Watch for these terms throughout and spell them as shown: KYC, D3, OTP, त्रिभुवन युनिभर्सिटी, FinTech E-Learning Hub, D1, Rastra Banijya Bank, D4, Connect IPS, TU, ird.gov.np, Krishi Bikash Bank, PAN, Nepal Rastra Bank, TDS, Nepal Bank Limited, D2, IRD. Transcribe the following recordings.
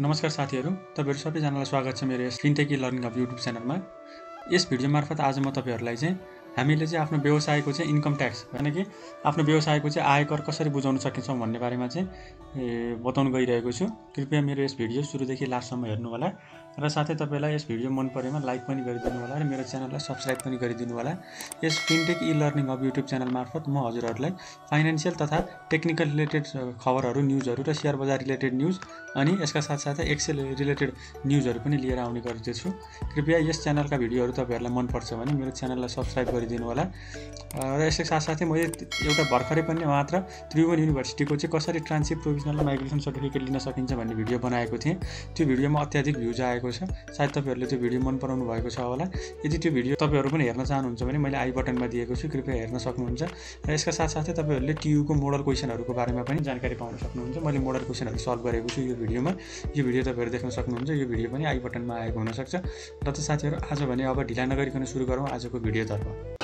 नमस्कार साथीहरु, तपाईहरु सबैजनालाई स्वागत छ मेरो यस फिनटेक ई लर्निङ हब युट्युब च्यानलमा। यस भिडियो मार्फत आज म तपाईहरुलाई हामीले आफ्नो व्यवसायको इन्कम ट्याक्स भने कि आफ्नो व्यवसायको आयकर कसरी बुझाउन सकिन्छ भन्ने बारेमा बताउन गइरहेको छु। कृपया मेरो यस भिडियो सुरुदेखि लास्टसम्म हेर्नु होला र साथै तपाईलाई यस भिडियो मन परेमा लाइक पनि गरिदिनु होला र मेरो च्यानललाई सब्स्क्राइब पनि गरिदिनु होला। यस फिनटेक ई लर्निङ हब युट्युब च्यानल मार्फत म हजुरहरुलाई फाइनान्शियल तथा टेक्निकल रिलेटेड खबरहरु, न्यूजहरु र शेयर बजार रिलेटेड न्यूज अनि यसका साथसाथै एक्सेल रिलेटेड न्यूजहरु पनि लिएर आउने गर्छु। कृपया यस च्यानलका भिडियोहरु तपाईहरुलाई मन पर्छ भने मेरो च्यानललाई सब्स्क्राइब गरिदिनु होला। र यसका साथसाथै मैले एउटा भर्खरै पनि मात्र त्रिभुवन युनिभर्सिटीको कसरी ट्रान्सिट प्रोभिजनल माइग्रेसन सर्टिफिकेट लिन सकिन्छ भन्ने भिडियो बनाएको थिएँ। त्यो भिडियोमा अत्याधिक भ्यूज आएको छ, सायद तपाईहरुले त्यो भिडियो मन पराउनु भएको छ होला। यदि त्यो भिडियो तपाईहरु पनि हेर्न चाहनुहुन्छ भने मैले आई बटनमा दिएको छु, कृपया हेर्न सक्नुहुन्छ। र यसका साथसाथै तपाईहरुले टीयू को मोडल क्वेशनहरुको बारेमा पनि जानकारी पाउन सक्नुहुन्छ। मैले मोडल क्वेशनहरु सल्भ गरेको छु यो भिडियोमा, यो भिडियो तपाईहरु देख्न सक्नुहुन्छ। यो भिडियो पनि आई बटनमा आएको हुन सक्छ। र त साथीहरु आज भने अब ढिला नगरिकन सुरु गरौँ आजको भिडियोतर्फ।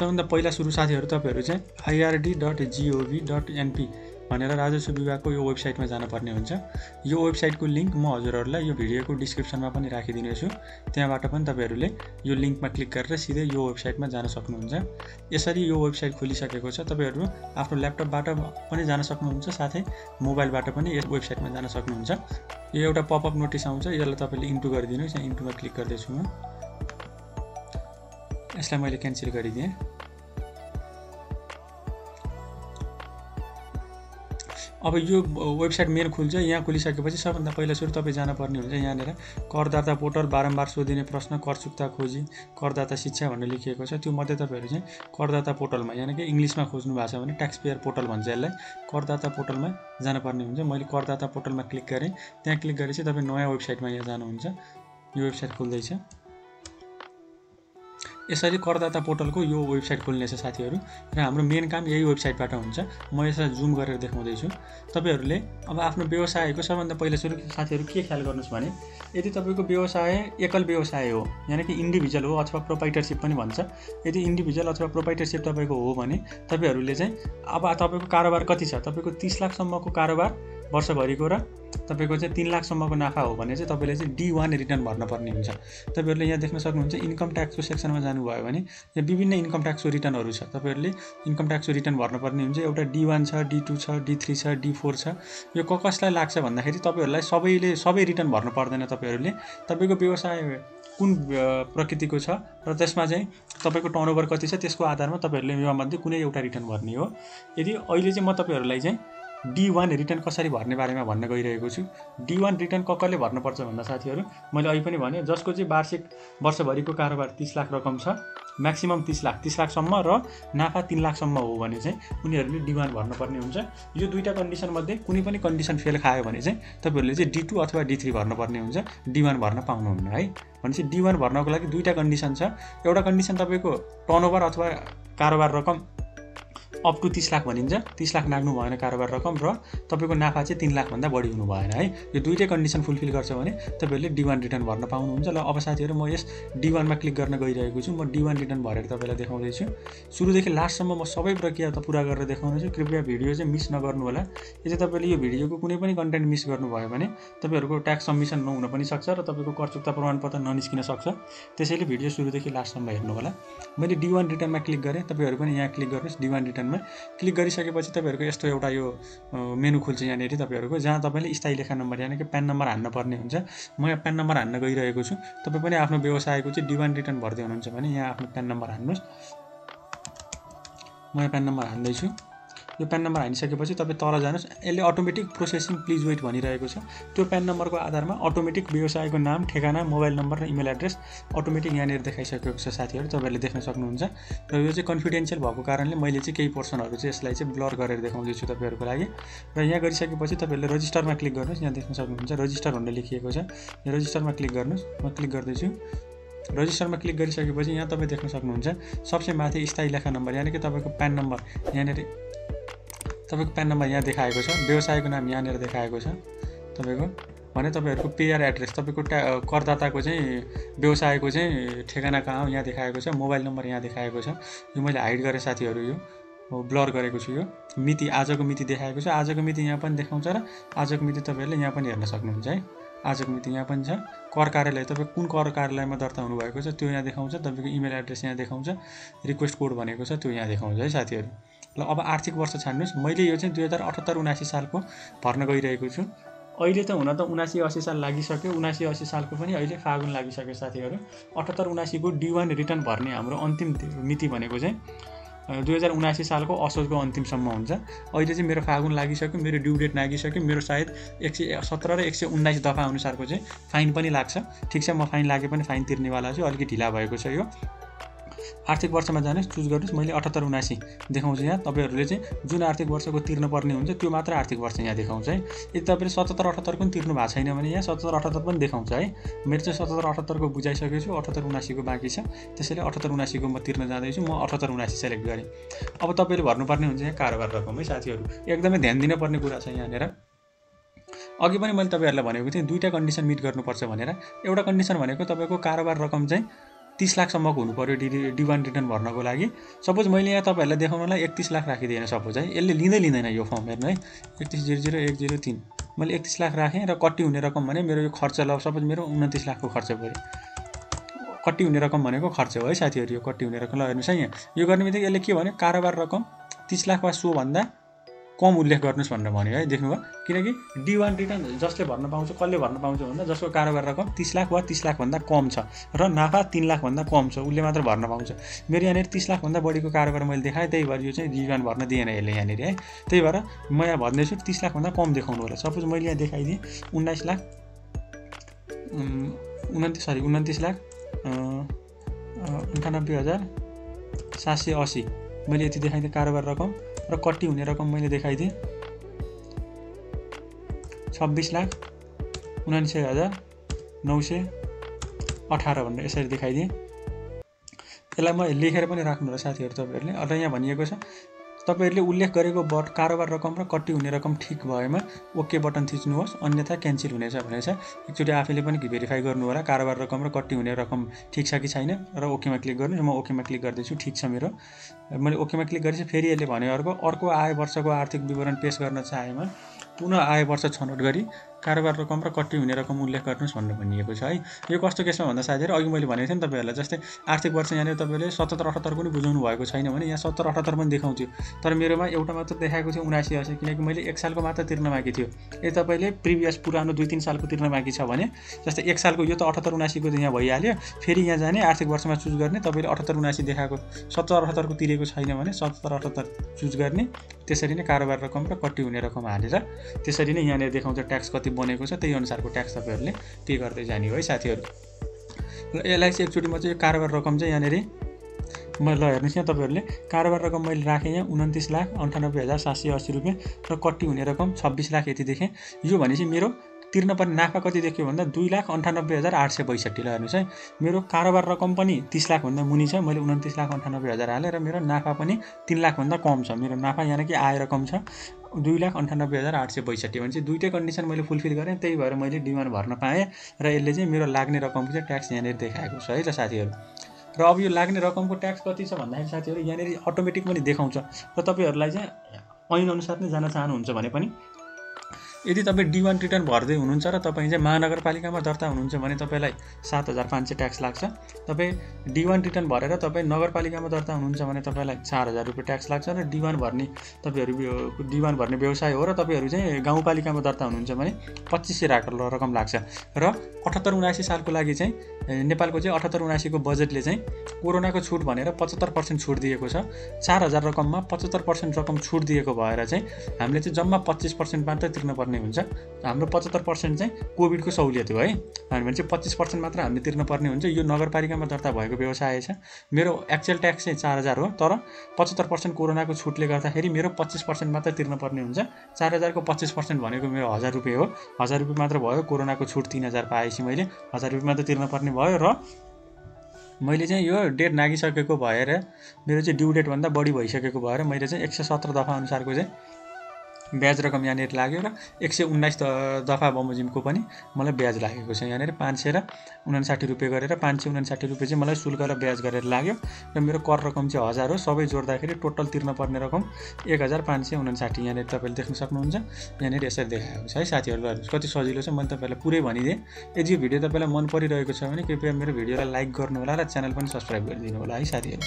सबभन्दा पहिला सुरु साथीहरु तपाईहरु ird.gov.np भनेर राजस्व विभागको यो वेबसाइटमा जानुपर्ने हुन्छ। यो वेबसाइटको लिंक म हजुरहरुलाई यो भिडियोको डिस्क्रिप्सनमा पनि राखिदिनेछु। त्यहाँबाट पनि तपाईहरुले यो लिंकमा क्लिक गरेर सिधै यो वेबसाइटमा जान सक्नुहुन्छ। यसरी यो वेबसाइट खोलिसकेको छ, तपाईहरु आफ्नो ल्यापटपबाट पनि जान सक्नुहुन्छ, साथै मोबाइलबाट पनि यस वेबसाइटमा जान सक्नुहुन्छ। यो एउटा पपअप नोटिस आउँछ, यसलाई तपाईले इन्टु गरिदिनुहोस्। यहाँ इन्टुमा क्लिक गर्दैछु म, यसलाई मैले क्यान्सल गरिदिएँ। अब यो वेबसाइट मेरो खुल्छ। यहाँ खोलिसकेपछि सबभन्दा पहिला सुरु तपाईँ जानुपर्ने हुन्छ यहाँनिर करदाता पोर्टल, बारम्बार सोधिने प्रश्न, कर चुक्ता खोजी, करदाता शिक्षा भनेर लेखिएको छ। त्यो मध्ये तपाईहरु करदाता पोर्टलमा, यानी कि इंग्लिशमा खोज्नु भएको छ भने ट्याक्स पेयर पोर्टल भन्छ यसलाई, करदाता पोर्टलमा जानुपर्ने हुन्छ। मैले करदाता पोर्टलमा क्लिक गरेँ। त्यहाँ क्लिक गरेपछि तपाईँ नयाँ वेबसाइटमा यहाँ जानुहुन्छ। यो वेबसाइट खुल्दैछ। यसरी करदाता पोर्टलको यो वेबसाइट खोल्नेछ साथीहरु र हाम्रो मेन काम यही वेबसाइटबाट हुन्छ। म यसलाई जुम गरेर देखाउँदैछु। तपाईहरुले अब आफ्नो व्यवसायको सबभन्दा पहिला सुरु साथीहरु के ख्याल गर्नुस् भने, यदि तपाईको व्यवसाय एकल व्यवसाय हो, यानी कि इन्डिभिजुअल हो अथवा प्रोप्राइटरशिप पनि भन्छ, यदि इन्डिभिजुअल अथवा प्रोप्राइटरशिप तपाईको हो भने तपाईहरुले अब तपाईको कारोबार कति छ, तपाईको 30 लाख सम्मको कारोबार वर्षभरिको र तपाईको 3 लाख सम्मको नाफा हो भने तपाईले D1 रिटर्न भर्न पर्ने हुन्छ। तपाईहरुले यहाँ देख्न सक्नुहुन्छ इन्कम ट्याक्सको सेक्सनमा जानुभयो भने यहाँ विभिन्न इन्कम ट्याक्सको रिटर्नहरु छ। तपाईहरुले इन्कम ट्याक्सको रिटर्न भर्न पर्ने हुन्छ। एउटा D1 छ, D2 छ, D3 छ, D4 छ। यो कसलाई लाग्छ भन्दाखेरि तपाईहरुलाई सबैले सबै रिटर्न भर्न पर्दैन। तपाईहरुले तपाईको व्यवसाय कुन प्रकृतिको छ र त्यसमा तपाईको टर्नओभर कति छ त्यसको आधारमा तपाईहरुले यो मध्ये कुनै एउटा रिटर्न भर्ने हो। यदि अहिले म तपाईहरुलाई D1 रिटर्न कसरी भर्ने बारेमा भन्न गइरहेको छु। D1 रिटर्न कसले भर्नुपर्छ भन्दा साथीहरु मैले अहिले पनि भने, जसको वार्षिक वर्षभरिको कारोबार 30 लाख रकम छ, म्याक्सिमम 30 लाख सम्म र नाफा 3 लाख सम्म हो भने उनीहरुले D1 भर्न पर्ने हुन्छ। यो दुईटा कन्डिसन मध्ये कुनै पनि कन्डिसन फेल खायो भने तपाईहरुले D2 अथवा D3 भर्न पर्ने हुन्छ, D1 भर्न पाउनुहुन्न है। भनेपछि D1 भर्नको लागि दुईटा कन्डिसन छ। एउटा कन्डिसन तपाईको टर्नओभर अथवा कारोबार रकम अप टु 30 लाख भनिन्छ, 30 लाख नाग्नु भएन कारोबार रकम, र तपाईको नाफा 3 लाख भन्दा बढी हुनु भएन है। यो दुईटै कन्डिसन फुलफिल गर्छ भने तपाईहरुले D1 रिटर्न भर्न पाउनुहुन्छ। ल अब साथीहरु म यस D1 मा क्लिक गर्न गइरहेको छु। म D1 रिटर्न भरेर तपाईलाई देखाउँदैछु। सुरुदेखि लास्टसम्म म सबै प्रक्रिया पुरा गरेर देखाउँछु। कृपया भिडियो मिस नगर्नु होला। यदि तपाईले यो भिडियोको कुनै पनि कन्टेन्ट मिस गर्नुभयो भने तपाईहरुको ट्याक्स सबमिसन नहुन पनि सक्छ र तपाईको कर चुक्ता प्रमाणपत्र ननिस्किन सक्छ। त्यसैले भिडियो सुरुदेखि लास्टसम्म हेर्नु होला। मैले D1 रिटर्न मा क्लिक गरे, तपाईहरु पनि यहाँ क्लिक गर्नुस्। D1 रिटर्न क्लिक गरिसकेपछि तपाईहरुको यस्तो एउटा यो मेनु खुल्छ यहाँनिर तपाईहरुको, जहाँ तपाईले स्थायी लेखा नम्बर यानी कि PAN नम्बर हाल्न पर्ने हुन्छ। म यहाँ PAN नम्बर हाल्न गइरहेको छु। तपाई पनि आफ्नो व्यवसायको D1 रिटर्न भर्दै हुनुहुन्छ भने यहाँ आफ्नो PAN नम्बर हाल्नुस्। म यहाँ PAN नम्बर हाल्दैछु। यो PAN नम्बर हालिसकेपछि तपाईँ तल जानुस्। यसले अटोमेटिक प्रोसेसिङ प्लिज वेट भनिरहेको छ। त्यो PAN नम्बरको आधारमा अटोमेटिक व्यवसायको नाम, ठेगाना, मोबाइल नम्बर र इमेल एड्रेस अटोमेटिक यहाँनिर देखाइसकेको छ साथीहरु, तपाईहरुले देख्न सक्नुहुन्छ। र यो कन्फिडेन्शियल भएको कारणले मैले केही पोर्सनहरु यसलाई ब्लर गरेर देखाउँदैछु तपाईहरुको लागि। र यहाँ गरिसकेपछि तपाईहरुले रजिस्टरमा क्लिक गर्नुस्। यहाँ देख्न सक्नुहुन्छ रजिस्टर भनेर लेखिएको छ। यो रजिस्टरमा क्लिक गर्नुस्। म क्लिक गर्दैछु। रजिस्टरमा क्लिक गरिसकेपछि यहाँ तपाईँ देख्न सक्नुहुन्छ सबसे माथि स्थायी लेखा नम्बर यानी कि तपाईको PAN नम्बर यहाँनिर, तपाईको PAN नम्बर यहाँ देखाएको छ, व्यवसायको नाम यहाँनिर देखाएको छ, तपाईको भने तपाईहरुको पेयर एड्रेस तपाईको करदाताको चाहिँ व्यवसायको चाहिँ ठेगाना कहाँ यहाँ देखाएको छ, मोबाइल नम्बर यहाँ देखाएको छ। यो मैले हाइड गरे साथीहरु, यो ब्लर गरेको छु। यो मिति आजको मिति देखाएको छ, आजको मिति यहाँ पनि देखाउँछ र आजको मिति तपाईहरुले यहाँ पनि हेर्न सक्नुहुन्छ है। आजको मिति यहाँ पनि छ। कर कार्यालय तपाई कुन कर कार्यालयमा दर्ता हुनु भएको छ त्यो यहाँ देखाउँछ, तपाईको इमेल एड्रेस यहाँ देखाउँछ, रिक्वेस्ट कोड भनेको छ त्यो यहाँ देखाउँछ है साथीहरु। ल अब आर्थिक वर्ष छान्नुस्। मैले यो चाहिँ 2078-79 सालको भर्न गइरहेको छु। अहिले त हुन त 79-80 साल लागिसक्यो, 79-80 सालको पनि अहिले फागुन लागिसक्यो साथीहरु। 78-79 को D1 रिटर्न भर्ने हाम्रो अन्तिम मिति भनेको चाहिँ 2079 सालको असोजको अन्तिमसम्म हुन्छ। अहिले चाहिँ मेरो फागुन लागिसक्यो, मेरो ड्यु डेट लागिसक्यो, मेरो सायद 117 र 119 दफा अनुसारको चाहिँ फाइन पनि लाग्छ। ठीक छ, म फाइन लागे पनि फाइन तिर्नेवाला छु, अलिकति ढिला भएको छ। यो आर्थिक वर्षमा जानुस्, चुज गर्नुस्। मैले 78-79 देखाउँछु यहाँ। तपाईहरुले चाहिँ जुन आर्थिक वर्षको तिर्नुपर्ने हुन्छ त्यो मात्र आर्थिक वर्ष यहाँ देखाउँछ है। यदि तपाईले 77-78 पनि तिर्नु भएको छैन भने यहाँ 77-78 पनि देखाउँछ है। मेरो चाहिँ 77-78 को बुझाइसकेको छु, 78-79 को बाँकी छ। त्यसैले 78-79 को म तिर्न जाँदैछु। म 78-79 सेलेक्ट गरेँ। अब तपाईले भर्नुपर्ने हुन्छ यहाँ कारोबार रकम है साथीहरु। एकदमै ध्यान दिनुपर्ने कुरा छ यहाँनेर। अघि पनि मैले तपाईहरुलाई भनेको थिएँ दुईटा कन्डिसन मिट गर्नुपर्छ भनेर। एउटा कन्डिसन भनेको तपाईको कारोबार रकम चाहिँ 30 लाख सम्मको हुनु पर्यो D1 रिटर्न भर्नको लागि। सपोज मैले यहाँ तपाईहरुलाई देखाउनलाई 31 लाख राखिदिएन सपोज है। यसले लिँदै लिँदैन यो फर्म, हेर्नु है। 3100103 मैले 31 लाख राखेँ र कट्टी हुने रकम भने मेरो यो खर्च ल सपोज मेरो 29 लाख को खर्च पर्यो। कट्टी हुने रकम भनेको खर्च हो है साथीहरु। यो कट्टी हुने रकम ल हेर्नुस् है यहाँ। यो गर्ने बित्तिकै यसले के भन्यो, कारोबार रकम 30 लाख वा 100 भन्दा कम उल्लेख गर्नुस् भनेर भन्यो है। देख्नुभयो, किनकि D1 रिटर्न जसले भर्न पाउँछ, कसले भर्न पाउँछ भन्दा जसको कारोबार रकम 30 लाख वा 30 लाख भन्दा कम छ र नाफा 3 लाख भन्दा कम छ उसले मात्र भर्न पाउँछ। मेरो यहाँनिर 30 लाख भन्दा बढीको कारोबार मैले देखाएँ, त्यही भएर यो चाहिँ D1 भर्न दिएन यसले यहाँनिर है। त्यही भएर म यहाँ भन्दैछु 30 लाख भन्दा कम देखाउनु होला। सपोज मैले यहाँ देखाइदिएँ 29,98,780 मैले यति देखाइदिएँ कारोबार रकम। र कट्टी हुने रकम मैले देखाइदिएँ 26,99,918 भनेर यसरी देखाइदिएँ। यसलाई म लेखेर पनि राख्नु होला साथीहरु तपाईहरुले। अझ यहाँ भनिएको छ तपाईहरुले उल्लेख गरेको कारोबार रकम र कट्टी हुने रकम ठिक भएमा ओके बटन थिच्नुहोस्, अन्यथा क्यान्सल हुनेछ भनेछ। एकचोटि आफैले पनि भेरिफाई गर्नु होला कारोबार रकम र कट्टी हुने रकम ठिक छ कि छैन र ओकेमा क्लिक गर्नु। म ओकेमा क्लिक गर्दैछु, ठिक छ मेरो। मैले ओकेमा क्लिक गरेपछि फेरि यसले भन्यो अर्को आय वर्षको आर्थिक विवरण पेश गर्न चाहेमा पुनः आय वर्ष छनौट गरी कारोबार रकम र कट्टी हुने रकम उल्लेख गर्नुहोस् भनेर भनिएको छ है। यो कस्तो केसमा भन्दा साथीहरु अघि मैले भनेको थिएँ नि तपाईहरुलाई, जस्तै आर्थिक वर्ष यहाँनिर तपाईहरुले 77-78 पनि बुझाउनु भएको छैन भने यहाँ 77-78 पनि देखाउँथ्यो, तर मेरोमा एउटा मात्र देखाएको थियो 79-80, किनकि मैले एक सालको मात्र तिर्न बाँकी थियो। यदि तपाईले प्रिभियस पुरानो 2-3 सालको तिर्न बाँकी छ भने जस्तै एक सालको यो त 78-79 को यहाँ भइहाल्यो, फेरि यहाँ जाने आर्थिक वर्षमा चुज गर्ने। तपाईले 78-79 देखाएको 77-78 को तिरेको छैन भने 77-78 चुज गर्ने, त्यसरी नै कारोबार रकम र कट्टी हुने रकम हालेर त्यसरी नै यहाँनिर देखाउँछ ट्याक्स कति बनेको छ, त्यही अनुसारको ट्याक्स तपाईहरुले पे गर्दै जाने हो है साथीहरु। ल यसलाई चाहिँ एकचोटि म चाहिँ कारोबार रकम चाहिँ यहाँनिर ल हेर्नुस् यहाँ तपाईहरुले कारोबार रकम मैले राखेँ यहाँ 29,98,780 रुपैयाँ र कट्टी हुने रकम 26 लाख यति देखेँ। यो भनेपछि मेरो तिर्नपर्ने नाफा कति देखियो भन्दा 2,98,862। ल हेर्नुस् है, मेरो कारोबार रकम पनि 30 लाख भन्दा मुनि छ, मैले 29,98,000 हालेँ र मेरो नाफा पनि 3 लाख भन्दा कम छ। मेरो नाफा यानी कि आय रकम छ 2,98,862 भनेपछि दुईटै कन्डिसन मैले फुलफिल गरेँ, त्यही भएर मैले D1 भर्न पाएँ र यसले चाहिँ मेरो लाग्ने रकमको चाहिँ ट्याक्स यहाँनिर देखाएको छ है त साथीहरु। र अब यो लाग्ने रकमको ट्याक्स कति छ भन्दाखेरि साथीहरु यहाँनिर अटोमेटिक पनि देखाउँछ र तपाईहरुलाई चाहिँ ऐन अनुसार नै जान चाहनुहुन्छ भने पनि यदि तपाई D1 रिटर्न भर्दै हुनुहुन्छ र तपाई चाहिँ महानगरपालिकामा दर्ता हुनुहुन्छ भने तपाईलाई 7,500 ट्याक्स लाग्छ। तपाई D1 रिटर्न भरेर तपाई नगरपालिकामा दर्ता हुनुहुन्छ भने तपाईलाई 4,000 रुपैयाँ ट्याक्स लाग्छ र D1 भर्ने तपाईहरु D1 भर्ने व्यवसाय हो र तपाईहरु चाहिँ गाउँपालिकामा दर्ता हुनुहुन्छ भने 2,500 रकम लाग्छ। र 78-79 सालको लागि चाहिँ नेपालको चाहिँ 78-79 को बजेटले चाहिँ कोरोनाको छुट भनेर 75% छुट दिएको छ। 4,000 रकममा 75% रकम छुट दिएको भएर चाहिँ हामीले चाहिँ जम्मा 25% मात्र तिर्नुपर्छ हुन्छ। हाम्रो 75% चाहिँ कोभिडको सहुलियत हो है, भनेपछि 25% मात्र हामीले तिर्नुपर्ने हुन्छ। यो नगरपालिकामा दर्ता भएको व्यवसाय छ। मेरो एक्चुअल ट्याक्स चाहिँ 4,000 हो, तर 75% कोरोनाको छुटले गर्दाखेरि मेरो 25% मात्र तिर्नुपर्ने हुन्छ। 4,000 को 25% भनेको मेरो 1,000 रुपैयाँ हो। 1,000 रुपैयाँ मात्र भयो, कोरोनाको छुट 3,000 पाएपछि मैले 1,000 रुपैयाँ मात्र तिर्नुपर्ने भयो। र मैले चाहिँ यो डेट नागिसकेको भएर मेरो चाहिँ ड्यु डेटभन्दा बढी भइसकेको भएर मैले चाहिँ 117 दफा अनुसारको चाहिँ ब्याज रकम यहाँ लगे र 119 दफा बमोजिम को मैं ब्याज लगे यहाँ 559 रुपये करें 559 रुपये मैं शुल्क और ब्याज कर लगे र मेरे कर रकम 1000 हो सब जोड़ाखे टोटल तिर्न पर्ने रकम 1559 यहाँ तब देख्न सक्नुहुन्छ। यहाँ इस देखा हाई साथी कति सजिलो मैं तब पूरे भनिदिए। यदि यो भिडियो तब मन परिरहेको छ भने कृपया मेरो भिडियोलाई लाइक गर्नु होला र च्यानल पनि सब्स्क्राइब गरिदिनु होला है साथीहरु।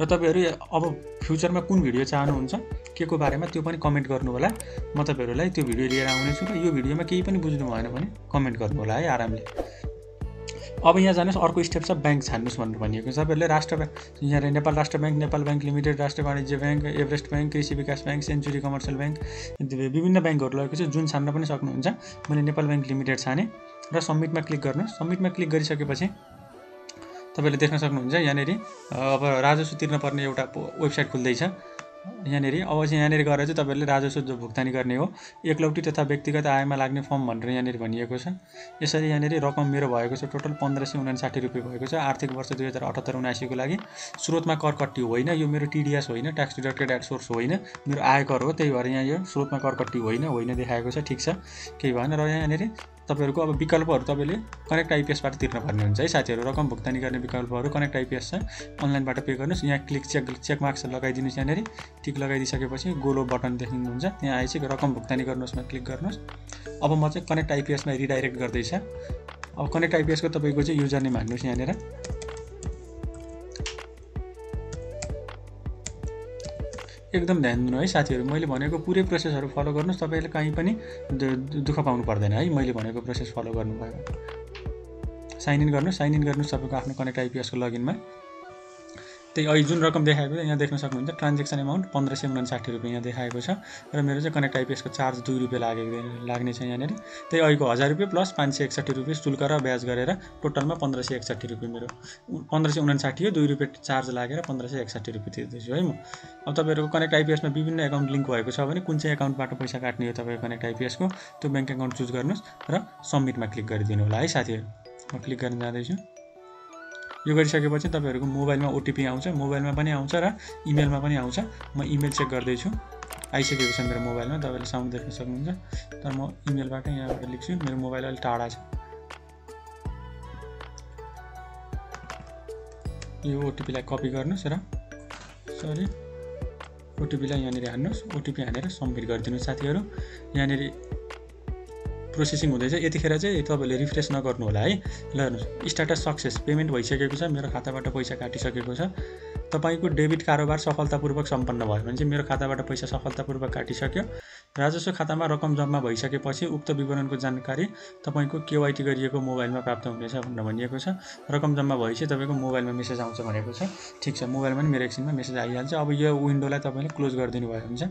र तपाईहरु अब फ्युचर में कुन भिडियो चाहनुहुन्छ के को बारेमा त्यो पनि कमेन्ट गर्नु होला। म तपाईहरुलाई त्यो भिडियो लिएर आउने छु र यो भिडियोमा केही पनि बुझ्नु भएन भने कमेन्ट गर्नु होला है आरामले। अब यहाँ जानुस् अर्को स्टेप छ बैंक छान्नुस् भनेर भनिएको छ। तपाईहरुले राष्ट्र बैंक यहाँ नेपाल राष्ट्र बैंक, नेपाल बैंक लिमिटेड, राष्ट्र वाणिज्य बैंक, एभरेस्ट बैंक, कृषि विकास बैंक, सेन्चुरी कमर्सियल बैंक विभिन्न बैंकहरु लगेको छ जुन छान्न पनि सक्नुहुन्छ। मैले नेपाल बैंक लिमिटेड छाने र सबमिटमा क्लिक गर्नुस्। सबमिटमा क्लिक गरिसकेपछि तपाईले देख्न सक्नुहुन्छ यहाँ अब राजस्व तिर्न पर्ने एउटा वेबसाइट खुल्दैछ। यहाँ अब यहाँ गएर चाहिँ तपाईहरुले राजस्व जो भुक्तानी गर्ने हो एकलौटी तथा व्यक्तिगत आयमा लाग्ने फर्म भनेर यहाँ भनिएको छ। यसरी यहाँ रकम मेरो भएको छ टोटल 1559 रुपये भएको छ। आर्थिक वर्ष 2078-79 को लागि स्रोतमा कर कट्टी होइन, यो मेरो टीडीएस होइन, ट्याक्स डिडक्टेड एट सोर्स होइन, मेरो आयकर हो। त्यही भएर यहाँ यो स्रोतमा कर कट्टी होइन देखाएको छ, ठीक छ केही भएन। र यहाँ तपाईहरुको अब विकल्पहरु तपाईले कनेक्ट आईपीएस बाट तिर्न पर्ने हुन्छ है साथीहरु। रकम भुक्तानी गर्ने विकल्पहरु कनेक्ट आईपीएस छ, अनलाइनबाट पे गर्नुस्। यहाँ क्लिक चेक मार्क्स लगाइदिनुस्। यहाँ टिक लगाइदिसकेपछि गोलो बटन देख्नुहुन्छ, त्यहाँ आएपछि रकम भुक्तानी गर्नुस्मा क्लिक गर्नुस्। अब म चाहिँ कनेक्ट आईपीएस मा रिडाइरेक्ट गर्दैछ। अब कनेक्ट आईपीएस को तपाईको चाहिँ युजर नेम हाल्नुस्। यहाँ एकदम ध्यान दिनु है साथीहरु, मैले भनेको पूरे प्रोसेसहरु फलो गर्नुस्। तपाईले कहीं पनि दुःख पाउनु पर्दैन है, मैले भनेको प्रोसेस फलो गर्नुभयो। साइन इन गर्नुस् तपाईको आफ्नो कनेक्ट आईपीएस को लगइनमा। त्यही अहिले जुन रकम देखाएको छ यहाँ देख्न सक्नुहुन्छ, ट्रान्जेक्सन एमाउन्ट 1559 रुपये यहाँ देखाएको छ र मेरो चाहिँ कनेक्ट आईपीएस को चार्ज 2 रुपये लाग्ने छ। यहाँ त्यही अहिलेको 1000 रुपये प्लस 561 रुपये शुल्क र ब्याज गरेर टोटलमा 1561 रुपये मेरो 1559 हो, 2 रुपये चार्ज लागेर 1561 रुपये तिर्दैछु है म। अब तपाईहरुको कनेक्ट आईपीएस में विभिन्न एकाउन्ट लिंक भएको छ भने कुन चाहिँ एकाउन्टबाट पैसा काट्ने हो तपाईको कनेक्ट आईपीएस को त्यो बैंक एकाउन्ट चुज गर्नुस् र सबमिटमा क्लिक गरिदिनु होला है साथीहरु। म क्लिक गर्न जाँदैछु। यो गरिसकेपछि तपाईहरुको मोबाइलमा ओटीपी आउँछ, मोबाइलमा पनि आउँछ र इमेलमा पनि आउँछ। म इमेल चेक गर्दैछु, आइसकेको छ मेरो मोबाइलमा, तपाईले साउन्ड देख्न सक्नुहुन्छ। तर म इमेलबाट यहाँबाट लेख्छु, मेरो मोबाइल अलि टाढा छ। यो ओटीपीलाई कपी गर्नुस् र सरी ओटीपीलाई यहाँनिर हान्नुहोस्। ओटीपी हानेर सबमिट गरिदिनु साथीहरु। यहाँनिर प्रोसेसिङ हुँदैछ। यतिखेर चाहिँ तपाईले रिफ्रेश नगर्नु होला है। ल हेर्नुहोस्, स्ट्याटस सक्सेस, पेमेन्ट भइसकेको छ, मेरो खाताबाट पैसा काटिसकेको छ। तपाईको डेबिट कारोबार सफलतापूर्वक सम्पन्न भयो भने चाहिँ मेरो खाताबाट पैसा सफलतापूर्वक काटिसक्यो। राजस्व खातामा रकम जम्मा भइसकेपछि उक्त विवरणको जानकारी तपाईको केवाईटी गरिएको मोबाइलमा प्राप्त हुनेछ भनेर भनिएको छ। रकम जम्मा भएपछि तपाईको मोबाइलमा मेसेज आउँछ भनेको छ, ठीक छ। मोबाइलमा पनि मेरो एकछिनमा मेसेज आइहाल्छ। अब यो विन्डोलाई तपाईले क्लोज गरिदिनु भयो हुन्छ।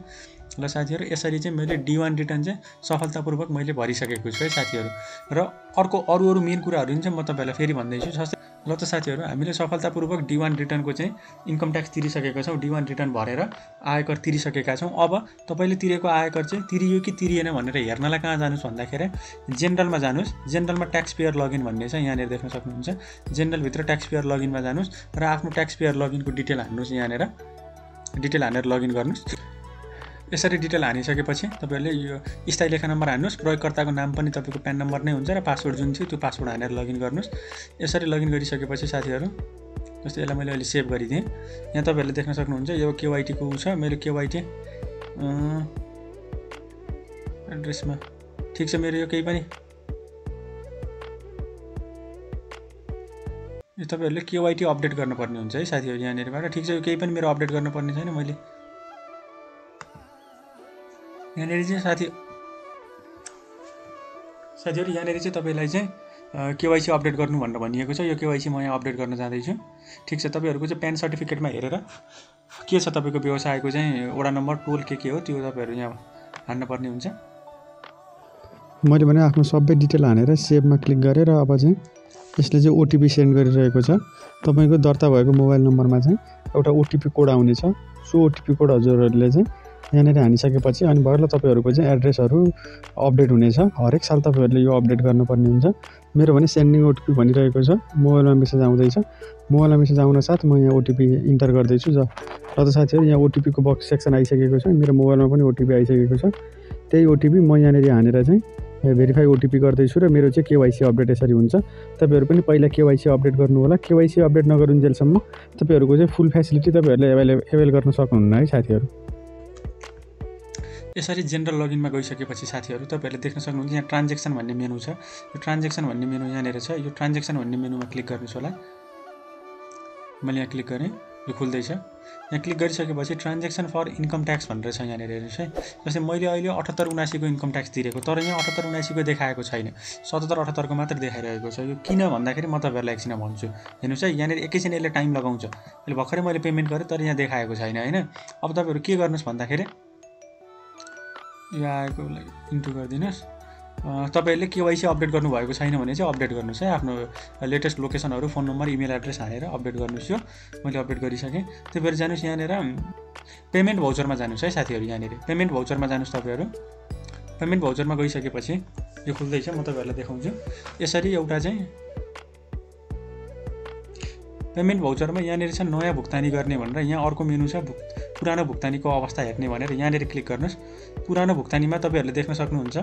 ल साथीहरु, यसरी चाहिँ मैले D1 रिटर्न चाहिँ सफलतापूर्वक मैले भरिसकेको छु है साथीहरु। र अर्को अरू मेन कुराहरु चाहिँ म तपाईलाई फेरि भन्दैछु। ल त साथीहरु, हामीले सफलतापूर्वक D1 रिटर्न को चाहिँ इन्कम ट्याक्स तिरिसकेका छौं, D1 रिटर्न भरेर आयकर तिरिसकेका छौं। अब तपाईले तिरेको आयकर चाहिँ तिरियो कि तिरिएन भनेर हेर्नलाई कहाँ जानुस् भन्दाखेरि जेनरलमा जानुस्। जेनरलमा ट्याक्स पेयर लगइन भन्ने छ, यहाँ देख्न सक्नुहुन्छ। जेनरल भित्र ट्याक्स पेयर लगइनमा जानुस् र आफ्नो ट्याक्स पेयर लगइनको डिटेल हान्नुस्। यहाँनेर डिटेल हानेर लगइन गर्नुस्। यसरी डिटेल हानिसकेपछि तपाईहरुले यो स्थायी लेखा नम्बर हान्नुस्, प्रयोगकर्ताको नाम पनि तपाईको प्यान नम्बर नै हुन्छ र पासवर्ड जुन थियो त्यो पासवर्ड हानेर लगइन गर्नुस्। यसरी लगइन गरिसकेपछि साथीहरु जस्तै यसलाई मैले अहिले सेभ गरिदिएँ। यहाँ तपाईहरुले देख्न सक्नुहुन्छ यो केवाईटी को छ, मेरो केवाईटी एड्रेसमा ठीक छ। मेरो यो केही पनि यो तपाईहरुले केवाईटी अपडेट गर्नुपर्ने हुन्छ है साथीहरु। यहाँनिरबाट ठीक छ, यो केही पनि मेरो अपडेट गर्नुपर्ने छैन। मैले यहाँ साथीहरु यहाँ तपाईलाई चाहिँ केवाईसी अपडेट गर्नु भनेर भनिएको छ। यो केवाईसी म यहाँ अपडेट गर्न जाँदैछु, ठीक छ। तपाईहरुको चाहिँ प्यान सर्टिफिकेटमा हेरेर के छ तपाईको व्यवसायको चाहिँ वडा नम्बर टोल के हो त्यो तपाईहरु यहाँ हान्न पर्ने हुन्छ। मैले भने आफ्नो सबै डिटेल हानेर सेभमा क्लिक गरेर अब चाहिँ यसले चाहिँ ओटीपी सेन्ड गरिरहेको छ। तपाईको दर्ता भएको मोबाइल नम्बरमा चाहिँ एउटा ओटीपी कोड आउने छ। सो ओटीपी कोड हजुरहरुले चाहिँ यहाँ हानिसकेपछि अनि भर्खर तपाईहरुको चाहिँ एड्रेसहरु अपडेट हुनेछ। हरेक साल तपाईहरुले यो अपडेट गर्नुपर्ने हुन्छ। मेरो भने सेन्डिङ ओटीपी भनिरहेको छ, मोबाइलमा मेसेज आउँदै छ। मोबाइलमा मेसेज आउन साथ म यहाँ ओटीपी इन्टर गर्दै छु। र साथीहरु यहाँ ओटीपी को बक्स सेक्सन आइसकेको छ। मेरो मोबाइलमा पनि ओटीपी आइसकेको छ। त्यही ओटीपी म यहाँ हानेर चाहिँ भेरिफाई ओटीपी गर्दै छु र मेरो चाहिँ केवाईसी अपडेट यसरी हुन्छ। तपाईहरु पनि पहिला केवाईसी अपडेट गर्नु होला। केवाईसी अपडेट नगरुन्जेलसम्म तपाईहरुको चाहिँ फुल फ्यासिलिटी तपाईहरुले अवेलेबल गर्न सक्नुहुन्न है साथीहरु। यसरी जेनरल लगइन में गई सके साथीहरु तपाईहरुले देख्न सक्नुहुन्छ यहाँ ट्रान्जेक्सन भन्ने मेनु छ। यो ट्रान्जेक्सन भन्ने मेनु यहाँ छ। यो ट्रान्जेक्सन भन्ने मेनुमा क्लिक गर्नुस् होला। मैले यहाँ क्लिक गरेँ, यो खुल्दैछ। यहाँ क्लिक गरिसकेपछि ट्रान्जेक्सन फर इन्कम ट्याक्स भनेर छ। यहाँ हेर्नुस् है। जस्तै मैले अहिले 7879 को इन्कम ट्याक्स तिरेको, तर यहाँ 7879 को देखाएको छैन, 7778 को मात्र देखाइरहेको छ। यो किन भन्दाखेरि म तपाईहरुलाई एकछिन भन्छु। हेर्नुस् है, यहाँ एकैछिन यसले टाइम लगाउँछ। अहिले भर्खरै मैले पेमेन्ट गरे तर यहाँ देखाएको छैन हैन। अब तपाईहरु के गर्नुस् भन्दाखेरि यो आएको इन्टु गरिदिनुस्। तपाईहरुले केवाईसी अपडेट गर्नुभएको छैन भने चाहिँ अपडेट गर्नुस् है। आफ्नो लेटेस्ट लोकेसनहरु, फोन नम्बर, इमेल एड्रेस हालेर अपडेट गर्नुस्। यो मैले अपडेट गरिसके। त्यसपछि जानुस् यहाँनेर पेमेन्ट भाउचरमा जानुस् है साथीहरु। यहाँनेर पेमेन्ट भाउचरमा जानुस्। तपाईहरु पेमेन्ट भाउचरमा गइसकेपछि यो खुल्दैछ। म तपाईहरुलाई देखाउँछु। यसरी एउटा चाहिँ पेमेन्ट भाउचरमा यहाँनेर छ नयाँ भुक्तानी गर्ने भनेर। यहाँ अर्को मेनु छ पुरानो भुक्तानी को अवस्था हेर्ने भनेर। यहाँनेर क्लिक गर्नुस्। पुरानो भुक्तानी में तपाईहरुले देख्न सक्नुहुन्छ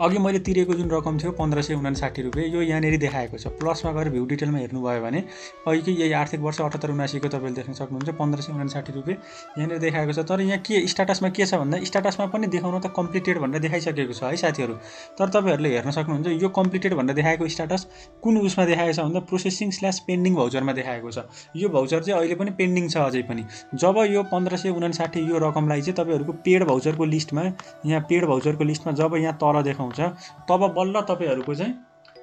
अघि मैले तिरेको जुन रकम थियो 1559 रुपैयाँ, यो यहाँ देखाएको छ। प्लस में गएर भ्यू डिटेल में हेर्नुभयो भने अघिकै यही आर्थिक वर्ष 7879 को तपाईले देख्न सक्नुहुन्छ 1559 रुपैयाँ यहाँ देखाएको छ। तर यहाँ के स्टेटस में के छ भन्दा स्टेटस में पनि देखाउन त कम्प्लिटेड भनेर देखाइसकेको छ है साथीहरु। तर तपाईहरुले हेर्न सक्नुहुन्छ यो कम्प्लिटेड भनेर देखाएको स्टेटस कुन उसमा देखाएको छ भन्दा processing/pending भाउचर में देखाएको छ। यो भाउचर चाहिँ अहिले पनि पेन्डिङ छ अझै पनि। जब यो 1559 यो रकमलाई चाहिँ तपाईहरुको पेड भाउचर को लिस्ट में, यहाँ पेड भाउचर को लिस्ट में जब यहाँ तल देखाउँछ तब बल्ल तपाईहरुको चाहिँ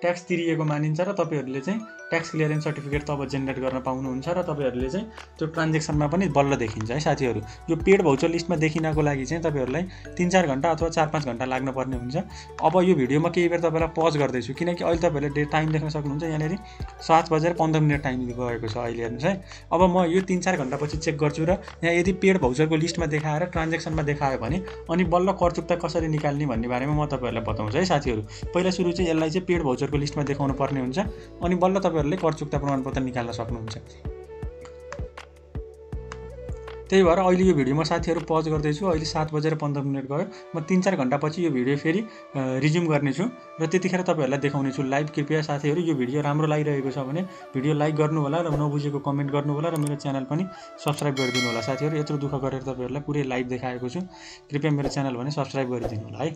ट्याक्स तिरिएको मानिन्छ र तपाईहरुले चाहिँ ट्याक्स क्लियरेन्स सर्टिफिकेट तब जेनेरेट गर्न पाउनुहुन्छ र तपाईहरुले चाहिँ त्यो ट्रान्जेक्सनमा पनि बल्ल देखिन्छ है साथीहरु। यो पेड भाउचर लिस्टमा देखिनको लागि चाहिँ तपाईहरुलाई 3-4 घण्टा अथवा 4-5 घण्टा लाग्न पर्ने हुन्छ। अब यो भिडियोमा केही बेर तपाईलाई पज गर्दै छु किनकि अहिले तपाईहरुले टाइम देख्न सक्नुहुन्छ। यहाँ 7:15 टाइम दिएको छ अहिले। हेर्नुस् है। अब म यो 3-4 घण्टा पछि चेक गर्छु र यहाँ यदि पेड भाउचरको लिस्टमा देखाएर ट्रान्जेक्सनमा देखायो भने अनि बल्ल कर चुक्ता कसरी निकाल्ने भन्ने बारेमा म तपाईहरुलाई बताउँछु है साथीहरु। पहिला सुरु चाहिँ यसलाई चाहिँ पेड भाउचरको लिस्टमा देखाउनु पर्ने हुन्छ अनि बल्ल कर चुक्ता प्रमाणपत्र निकाल्न सक्नुहुन्छ। त्यही भएर अहिले यो भिडियोमा साथीहरु पज गर्दैछु। अहिले 7:15 गयो। म 3-4 घण्टा पछि यो भिडियो फेरि रिज्युम गर्नेछु र त्यतिखेर तपाईहरुलाई देखाउनेछु लाइभ। कृपया साथीहरु यो भिडियो राम्रो लागिरहेको छ भने भिडियो लाइक गर्नु होला र नबुझेको कमेन्ट गर्नु होला र मेरो च्यानल पनि सब्स्क्राइब गरिदिनु होला साथीहरु। यत्रो दुःख गरेर तपाईहरुलाई पुरै लाइभ देखाएको छु। कृपया मेरो च्यानल भने सब्स्क्राइब गरिदिनु होला है।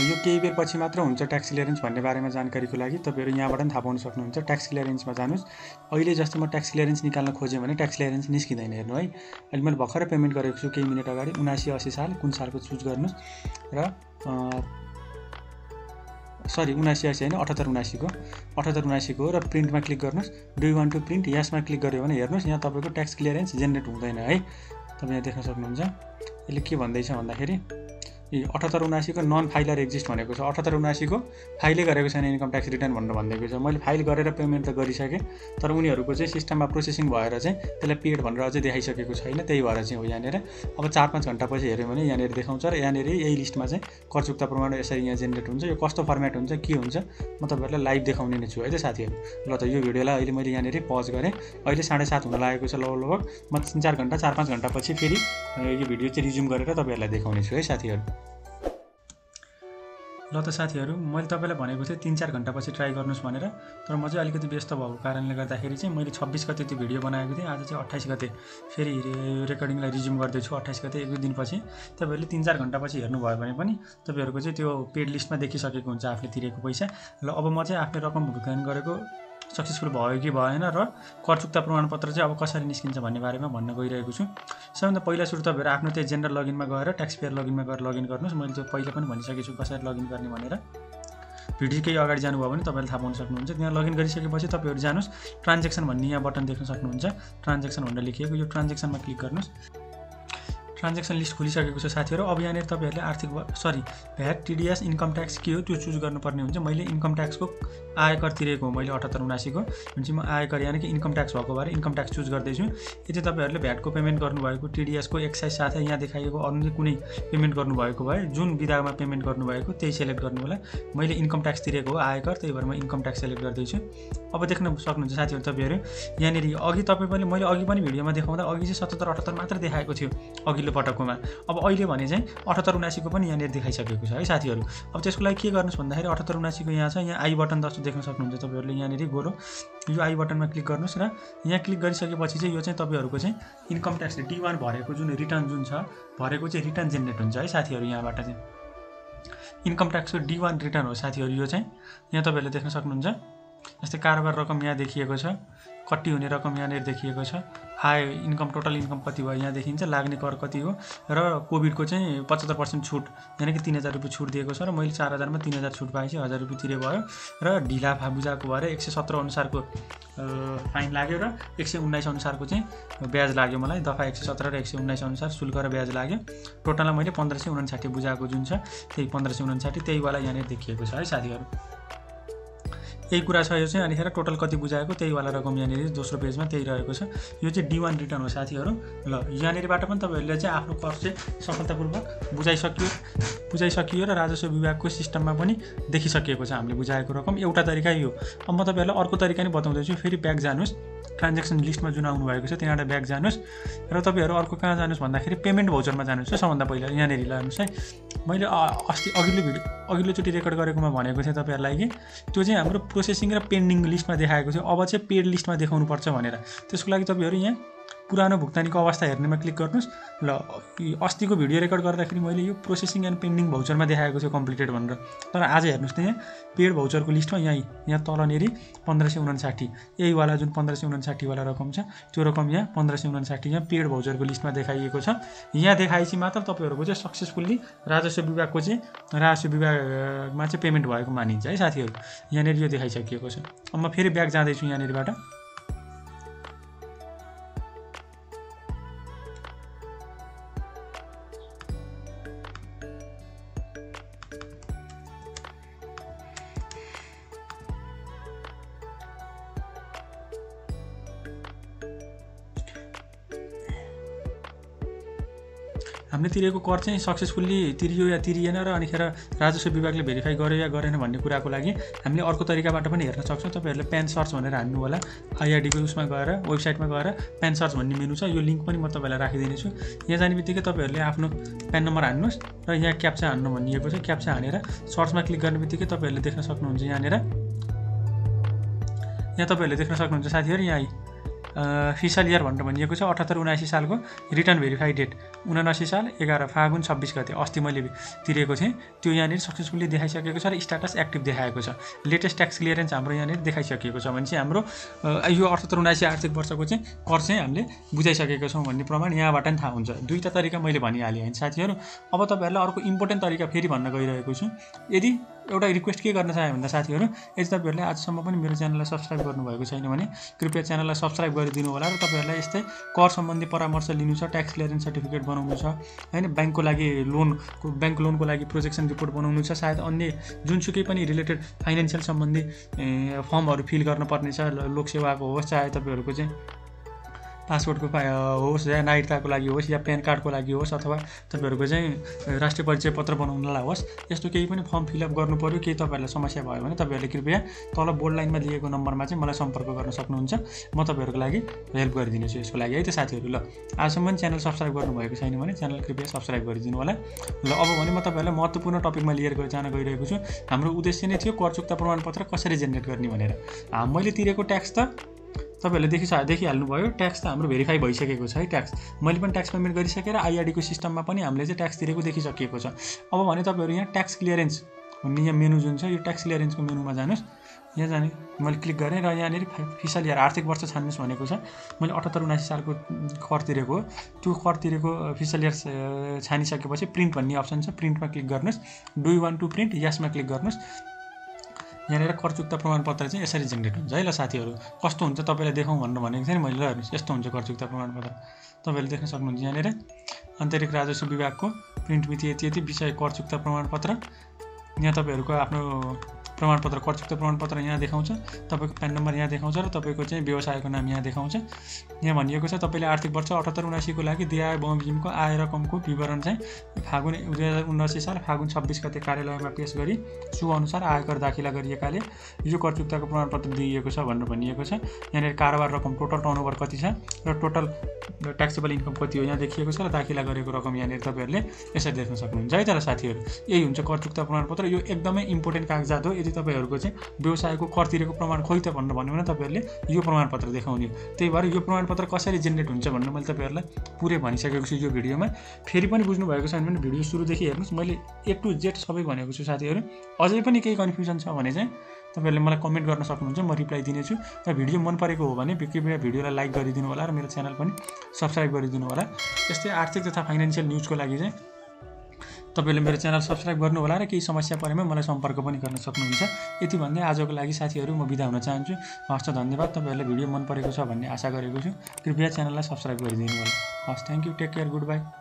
यो केही बेर पछि मात्र हुन्छ ट्याक्स क्लियरेन्स भन्ने बारेमा जानकारीको लागि। तपाईहरु यहाँबाट पनि थाहा पाउन सक्नुहुन्छ। ट्याक्स क्लियरेन्समा जानुस्। अहिले जस्तो म ट्याक्स क्लियरेन्स निकाल्न खोजेँ भने ट्याक्स क्लियरेन्स निस्किँदैन। हेर्नु है, अहिले मैले भर्खरै पेमेन्ट गरेको छु केही मिनेट अगाडि। 7980 साल कुन सालको चुज गर्नुस् र सरी 7980 हैन 7879 को र प्रिन्टमा क्लिक गर्नुस्। Do you want to print यसमा क्लिक गर्यो भने हेर्नुस् यहाँ तपाईको ट्याक्स क्लियरेन्स जेनेरेट हुँदैन है। तपाईँ यहाँ देख्न सक्नुहुन्छ। यसले के भन्दैछ भन्दाखेरि 7879 को नन फाइलर एक्जिस्ट भनेको छ। 7879 को फाइलै गरेको छैन इन्कम ट्याक्स रिटर्न भनेर भनिदिएको छ। मैले फाइल गरेर पेमेन्ट त गरिसकेँ तर उनीहरुको चाहिँ सिस्टममा प्रोसेसिङ भएर चाहिँ त्यसलाई पेड भनेर अझै देखाइसकेको छैन। त्यही भएर चाहिँ हो यहाँनेर। अब 4-5 घण्टा पछि हेर्यो भने यहाँनेर देखाउँछ र यहाँनेर यही लिस्टमा चाहिँ कर चुक्ता प्रमाण यसरी यहाँ जेनेरेट हुन्छ। यो कस्तो फर्मेट हुन्छ के हुन्छ म तपाईहरुलाई लाइभ देखाउने नै छु है त साथीहरु। ल त यो भिडियोलाई अहिले मैले यहाँनेर पज गरेँ। अहिले 7:30 हुन लागेको छ लगभग। म 3-4 घण्टा 4-5 घण्टा पछि फेरि यो भिडियो चाहिँ रिज्युम गरेर तपाईहरुलाई देखाउने छु है साथीहरु। ल त साथीहरु मैले तपाईलाई भनेको थिएँ 3-4 घण्टा पछि ट्राई गर्नुस् भनेर। तर म चाहिँ अलिकति व्यस्त भएको कारणले गर्दाखेरि चाहिँ मैले 26 गते त्यो भिडियो बनाएको थिएँ। आज चाहिँ 28 गते फेरि रेकर्डिङलाई रिज्युम गर्दैछु। 28 गते 1-2 दिनपछि तपाईहरुले 3-4 घण्टा पछि हेर्नुभयो भने पनि तपाईहरुको चाहिँ त्यो पेड लिस्टमा देखिसकेको हुन्छ आफूले तिरेको पैसा। ल अब म चाहिँ आफ्नो रकम भुक्तान गरेको सक्सेसफुल भयो कि भएन र कर चुक्ता प्रमाणपत्र चाहिँ अब कसरी निस्किन्छ भन्ने बारेमा भन्न गइरहेको छु। सबैभन्दा पहिला सुरु तपाईहरु आफ्नो त्यो जेनरल लगइनमा गएर ट्याक्स पेयर लगइनमा गएर लगइन गर्नुस्। मैले त्यो पहिला पनि भनिसकेको छु कसरी लगइन गर्ने भनेर। भिडियो केही अगाडि जानुभयो भने तपाईहरुले थाहा पाउन सक्नुहुन्छ। त्यहाँ लगइन गरिसकेपछि तपाईहरु जानुस् ट्रान्जेक्सन भन्ने यहाँ बटन देख्न सक्नुहुन्छ। ट्रान्जेक्सन भनेर लेखिएको यो ट्रान्जेक्सनमा क्लिक गर्नुस्। ट्रांजेक्सन लिस्ट खुलिसकेको छ साथीहरु। अब यहाँ तपाईहरुले आर्थिक सरी भ्याट टीडीएस इन्कम टैक्स के हो त्यो चुज गर्नुपर्ने हुन्छ। मैले इन्कम टैक्स को आयकर तिरेको हो मैले 7879 को हुन्छ। म आयकर यानी कि इन्कम टैक्स भएको भएर इन्कम टैक्स चुज गर्दै छु। यदि तपाईहरुले भ्याट को पेमेन्ट गर्नुभएको टीडीएस को एक्साइज साथै यहाँ देखाइएको अन्य कुनै पेमेन्ट गर्नुभएको भए जुन विधामा पेमेन्ट गर्नुभएको त्यही सिलेक्ट गर्नु होला। मैले इन्कम टैक्स तिरेको हो आयकर त्यही भएर म इन्कम टैक्स सिलेक्ट गर्दै छु। अब देख्न सक्नुहुन्छ साथीहरु तपाईहरु यहाँ अघि तपाईहरुले मैले अघि पनि भिडियोमा देखाउँदा अघि चाहिँ 7778 मात्र देखाएको थियो अघिल्लो पटकमा। अब अहिले भने चाहिँ 7879 को पनि यहाँ देखाइसकेको छ है साथीहरु। अब त्यसको लागि के गर्नुस् भन्दाखेरि 7879 को यहाँ छ यहाँ आई बटन जस्तो देख्न सक्नुहुन्छ तपाईहरुले। यहाँ गोलो यो आई बटनमा क्लिक गर्नुस् र यहाँ क्लिक गरिसकेपछि चाहिँ यो चाहिँ तपाईहरुको चाहिँ इन्कम ट्याक्स D1 भरेको जुन रिटर्न जुन छ भरेको चाहिँ रिटर्न जेनेरेट हुन्छ है साथीहरु। यहाँबाट चाहिँ इन्कम ट्याक्स D1 रिटर्न हो साथीहरु। यो चाहिँ यहाँ तपाईहरुले देख्न सक्नुहुन्छ जस्तै कारोबार रकम यहाँ देखिएको छ, कट्टी हुने रकम यहाँ देखिएको छ, आय इन्कम टोटल इन्कम कति भयो यहाँ देखिन्छ, लाग्ने कर कति हो र कोभिडको चाहिँ 75% छुट यानी कि 3000 रुपैयाँ छुट दिएको छ र मैले 4000 मा 3000 छुट पाएपछि 1000 रुपैयाँ तिरे भयो र ढिलाफा बुझाएको भएर 117 अनुसारको फाइन लाग्यो र 119 अनुसारको चाहिँ ब्याज लाग्यो। मलाई दफा 117 र 119 अनुसार शुल्क र ब्याज लाग्यो। टोटलमा मैले 1559 बुझाएको जुन छ त्यही 1559 त्यही वाला यहाँ देखिएको छ है साथीहरु। यही कुरा छ यो चाहिँ अनिखेर टोटल कति बुझाएको त्यही वाला रकम यहाँ दोस्रो पेजमा त्यही रहेको छ। यो चाहिँ D1 रिटर्न हो साथीहरु। ल यहाँबाट पनि तपाईहरुले चाहिँ आफ्नो कर चाहिँ सफलतापूर्वक बुझाइसकियो र राजस्व विभागको सिस्टममा पनि देखिसकिएको छ हामीले बुझाएको रकम। एउटा तरिका यो। अब म तपाईहरुलाई अर्को तरिका नि बताउँदैछु। फेरि ब्याक जानुस्, ट्रान्जेक्सन लिस्टमा जुन आउनु भएको छ त्यहाँबाट ब्याक जानुस् र तपाईहरु अर्को कहाँ जानुस् भन्दाखेरि पेमेन्ट भाउचरमा जानुस्। सबभन्दा पहिला यहाँ हेर्नुस् है। मैले अस्ति अघिल्लोचोटि रेकर्ड गरेकोमा भनेको थिएँ तपाईहरुलाई कि त्यो चाहिँ हाम्रो प्रोसेसिङ र पेन्डिङ लिस्टमा देखाएको थियो, अब चाहिँ पेड लिस्टमा देखाउनु पर्छ भनेर। त्यसको लागि तपाईहरु यहाँ पुरानो भुक्तानीको अवस्था हेर्नेमा क्लिक गर्नुस्। ल अस्तिको भिडियो रेकर्ड गर्दाखेरि मैले यो प्रोसेसिङ एन्ड पेन्डिङ भाउचरमा देखाएको थियो कम्प्लिटेड भनेर, तर आज हेर्नुस् त यहाँ पेड भाउचरको लिस्टमा यहाँ तलनेरी 1559 यही वाला जुन 1559 वाला रकम छ त्यो रकम यहाँ 1559 यहाँ पेड भाउचरको लिस्टमा देखाइएको छ। यहाँ देखाएपछि मात्र तपाईहरुको चाहिँ सक्सेसफुल्ली राजस्व विभागमा चाहिँ पेमेन्ट भएको मानिन्छ है साथीहरु। यहाँ यो देखाइसकिएको छ। अब म फेरि ब्याक जाँदैछु यहाँबाट। हामीले तिरेको कर चाहिँ सक्सेसफुल्ली तिरियो या तिरिएन र अनिखेर राजस्व विभागले भेरिफाई गर्यो या गरेन भन्ने कुराको लागि हामीले अर्को तरिकाबाट पनि हेर्न सक्छौँ। तपाईहरुले प्यान सर्च भनेर हान्नु होला, IRD को उसमा गएर वेबसाइटमा गएर प्यान सर्च भन्ने मेनु छ, यो लिंक पनि म तपाईहरुलाई राखिदिनेछु। यहाँ जाने बित्तिकै तपाईहरुले आफ्नो प्यान नम्बर हान्नुस् र यहाँ क्याप्चा हान्नु भनिएको छ। क्याप्चा हानेर सर्चमा क्लिक गर्ने बित्तिकै तपाईहरुले देख्न सक्नुहुन्छ। यहाँ तपाईहरुले देख्न सक्नुहुन्छ साथीहरु यहाँ फिसल इयर भनेर भनिएको छ 7879 सालको रिटर्न भेरिफाई डेट 79 साल 11 फागुन 26 गते अस्ति मैले तिरेको थिएँ त्यो यहाँ सक्सेसफुल्ली देखाइसकेको छ र स्ट्याटस एक्टिभ देखाएको छ। लेटेस्ट ट्याक्स क्लियरेन्स हाम्रो यहाँ देखाइसकेको छ भने चाहिँ हाम्रो यो 7879 आर्थिक वर्षको चाहिँ कर चाहिँ हामीले बुझाइसकेको छौँ भन्ने प्रमाण यहाँबाट पनि थाहा हुन्छ। दुईटा तरिका मैले भनिहालेँ है साथीहरु। अब तपाईहरुलाई अर्को इम्पोर्टेन्ट तरिका फेरि भन्न गइरहेको छु। यदि एउटा रिक्वेस्ट के गर्न चाहे भन्दा साथीहरु यदि तपाईहरुले आजसम्म पनि मेरो च्यानललाई सब्स्क्राइब गर्नुभएको छैन भने कृपया च्यानललाई सब्स्क्राइब गरिदिनु होला र तपाईहरुलाई यस्तै कर सम्बन्धी परामर्श लिनु छ, ट्याक्स क्लियरेन्स सर्टिफिकेट बनाउनु छ, हैन बैंकको लागि ब्याङ्क लोनको लागि प्रोजेक्सन रिपोर्ट बनाउनु छ, सायद अन्य जुनसुकै पनि रिलेटेड फाइनान्शियल सम्बन्धी फर्महरु फिल गर्नुपर्ने छ, लोकसेवाको होस् चाहे तपाईहरुको चाहिँ पासपोर्टको होस् या नागरिकताको लागि होस् या प्यान कार्डको लागि होस् अथवा तपाईहरुको चाहिँ राष्ट्रिय परिचय पत्र बनाउनलाई होस्, यस्तो केही पनि फर्म फिलअप गर्नुपर्यो केही तपाईहरुलाई समस्या भयो भने तपाईहरुले कृपया तल बोर्ड लाइनमा दिएको नम्बरमा चाहिँ मलाई सम्पर्क गर्न सक्नुहुन्छ। म तपाईहरुको लागि हेल्प गरिदिनेछु यसको लागि है त साथीहरु। ल आजसम्म च्यानल सब्स्क्राइब गर्नुभएको छैन भने च्यानल कृपया सब्स्क्राइब गरिदिनु होला। ल अब भने म तपाईहरुलाई महत्त्वपूर्ण टपिकमा लिएर जान गइरहेको छु। हाम्रो उद्देश्य नै थियो कर चुक्ता प्रमाणपत्र कसरी जेनेरेट गर्ने भनेर। मैले तिरेको ट्याक्स त तपाईहरुले देखिहाल्नुभयो, ट्याक्स त हाम्रो भेरिफाई भइसकेको छ है। ट्याक्स मैले पनि ट्याक्स पेमेन्ट गरिसकेर IRD को सिस्टममा पनि हामीले चाहिँ ट्याक्स तिरेको देखिसकिएको छ। अब भने तपाईहरु यहाँ ट्याक्स क्लियरेन्स भन्ने यहाँ मेनु जुन छ यो ट्याक्स क्लियरेन्सको मेनुमा जानुस्। यहाँ जाने मैले क्लिक गरेँ र यहाँ फिसल इयर आर्थिक वर्ष छान्नुहोस् भनेको छ। मैले 7879 सालको कर तिरेको हो, त्यो कर तिरेको फिसल इयर छानिसकेपछि प्रिन्ट भन्ने अप्सन छ, प्रिन्टमा क्लिक गर्नुहोस्। Do you want to print यसमा क्लिक गर्नुहोस्। यहाँ कर चुक्ता प्रमाणपत्र इसी जेनेरेट हो साथी कस्तो हो तब देखो भन्न मैं यस्तो हो कर चुक्ता प्रमाणपत्र तब देख सकूँ यहाँ आंतरिक राजस्व विभाग को प्रिंट मिति ये विषय कर चुक्ता प्रमाणपत्र यहाँ तबर को आपको प्रमाणपत्र कर चुक्ता प्रमाणपत्र यहाँ देखा तब को पैन नंबर यहाँ देखा तब को व्यवसाय को नाम यहाँ देखा यहाँ भर तब आर्थिक वर्ष 78-79 को लगी देय बमोजिम को आय रकम को विवरण फागुन 2079 साल फागुन 26 गते कार्यालय में पेश करी सो अनुसार आयकर दाखिला गरिएकाले यो कर चुक्ता को प्रमाणपत्र दिएको छ भन्ने भनिएको छ। यहाँ कारोबार रकम टोटल टर्नओभर कति छ र टोटल टैक्सेबल इन्कम कति हो यहाँ देखिएको छ र दाखिला गरेको रकम यहाँ तपाईहरुले यसरी देख्न सक्नुहुन्छ है। तर साथीहरु यही हुन्छ कर चुक्ता प्रमाणपत्र। यो एकदमै इम्पोर्टेन्ट कागजात हो। यदि तपाईहरुको व्यवसायको कर तिरेको प्रमाण खोइ त भन्नु भन्यो भने तपाईहरुले यो प्रमाणपत्र देखाउने हो। त्यही भएर यो प्रमाणपत्र कसरी जेनेरेट हुन्छ भन्ने मैले तपाईहरुलाई पुरै भनिसकेको छु यो भिडियोमा। फेरि पनि बुझ्नु भएको छैन भने भिडियो सुरुदेखि हेर्नुस्। मैले ए टु जेड सबै भनेको छु साथीहरु। अझै पनि केही कन्फ्युजन छ भने चाहिँ तपाईहरुले मलाई कमेन्ट गर्न सक्नुहुन्छ, म रिप्लाई दिनेछु। र भिडियो मन परेको हो भने कृपया भिडियोलाई लाइक गरिदिनु होला र मेरो च्यानल पनि सब्स्क्राइब गरिदिनु होला। यस्तै आर्थिक तथा फाइनान्शियल न्यूजको लागि चाहिँ तपाईहरुले मेरो च्यानल सब्स्क्राइब गर्नु होला र केही समस्या परेमा मलाई सम्पर्क पनि गर्न सक्नुहुन्छ। यति भन्दै आजको लागि साथीहरु म बिदा हुन चाहन्छु। हस्त धन्यवाद। तपाईहरुले भिडियो मन परेको छ भन्ने आशा गरेको छु। कृपया च्यानललाई सब्स्क्राइब गरिदिनु होला। हस्, thank you, take care, good by.